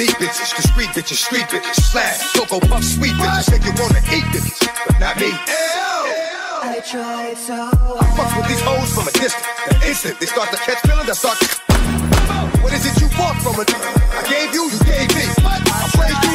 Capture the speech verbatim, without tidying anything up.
meat bitches, the street bitches, street bitches, slap, cocoa puff, sweet bitches, think you wanna eat bitches, but not me. I tried so hard. I fuck with these hoes from a distance. The instant they start to catch feelings, I start to. What is it you want from a? I gave you, you gave me. What? I praise you.